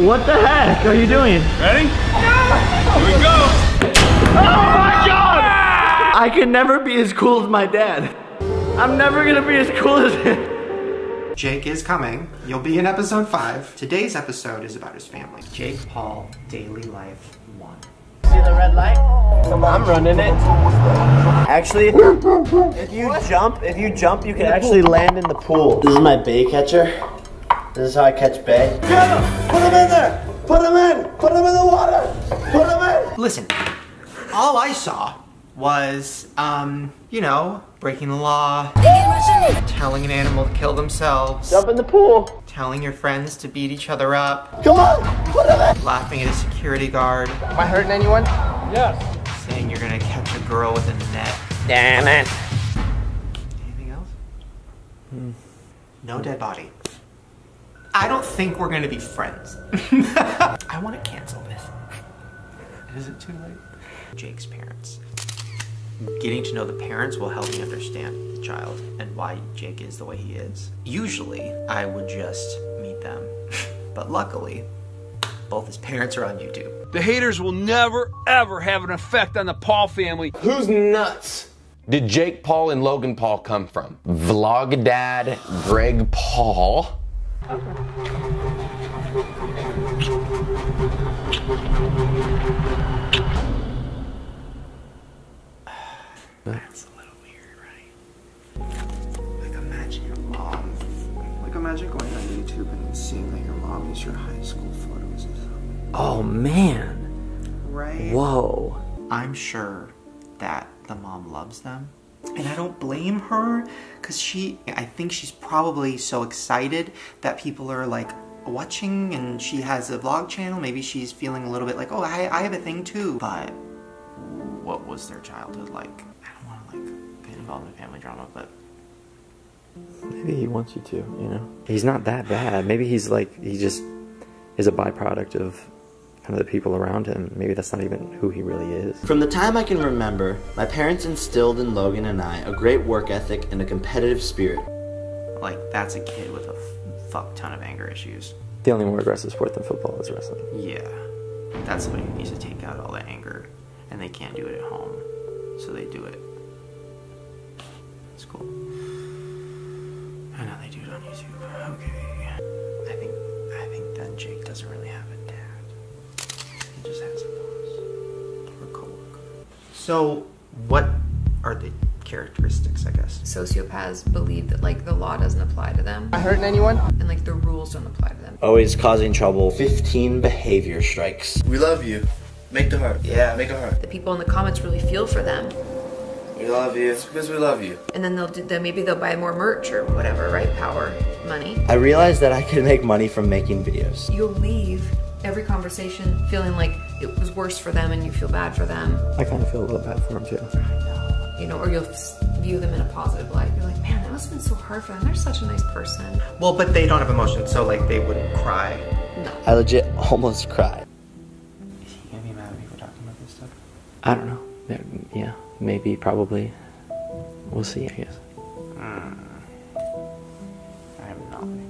What the heck are you doing? Ready? No! Here we go! Oh my God! I can never be as cool as my dad. I'm never gonna be as cool as him. Jake is coming. You'll be in episode 5. Today's episode is about his family. Jake Paul, Daily Life 1. See the red light? I'm running it. Actually, if you jump, you can actually land in the pool. This is my bait catcher. This is how I catch bait. Get him! Put him in there! Put him in! Put him in the water! Put him in! Listen, all I saw was, you know, breaking the law, telling an animal to kill themselves, jump in the pool, telling your friends to beat each other up, come on, put him in, laughing at a security guard. Am I hurting anyone? Yes. Saying you're gonna catch a girl with a net. Damn it. Anything else? No dead body. I don't think we're gonna be friends. I wanna cancel this. Is it too late? Jake's parents. Getting to know the parents will help me understand the child and why Jake is the way he is. Usually, I would just meet them. But luckily, both his parents are on YouTube. The haters will never, ever have an effect on the Paul family. Who's nuts? Did Jake Paul and Logan Paul come from? Vlog dad, Greg Paul. That's a little weird, right? Like, imagine your mom. Like, imagine going on YouTube and seeing that your mom is your high school photos and stuff. Oh, man. Right? Whoa. I'm sure that the mom loves them. And I don't blame her, because I think she's probably so excited that people are, like, watching, and she has a vlog channel. Maybe she's feeling a little bit like, oh, I have a thing, too. But what was their childhood like? Involved in family drama, but maybe he wants you to, you know? He's not that bad. Maybe he's like, he just is a byproduct of kind of the people around him. Maybe that's not even who he really is. From the time I can remember, my parents instilled in Logan and I a great work ethic and a competitive spirit. Like, that's a kid with a fuck ton of anger issues. The only more aggressive sport than football is wrestling. Yeah. That's the way he needs to take out all the anger, and they can't do it at home, so they do it. Cool. I know they do it on YouTube. Okay. I think then Jake doesn't really have a dad. He just has a boss or a coworker. So, what are the characteristics, I guess? Sociopaths believe that, like, the law doesn't apply to them. Am I hurting anyone? And, like, the rules don't apply to them. Always causing trouble. 15 behavior strikes. We love you. Make the heart. Yeah, make a heart. The people in the comments really feel for them. We love you, it's because we love you. And then maybe they'll buy more merch or whatever, right? Power, money. I realized that I could make money from making videos. You'll leave every conversation feeling like it was worse for them and you feel bad for them. I kind of feel a little bad for them too. I know. You know, or you'll view them in a positive light. You're like, man, that must have been so hard for them. They're such a nice person. Well, but they don't have emotions, so like they wouldn't cry. No. I legit almost cried. Is he gonna be mad at me for talking about this stuff? I don't know. Yeah, maybe, probably. We'll see, I guess. I'm not.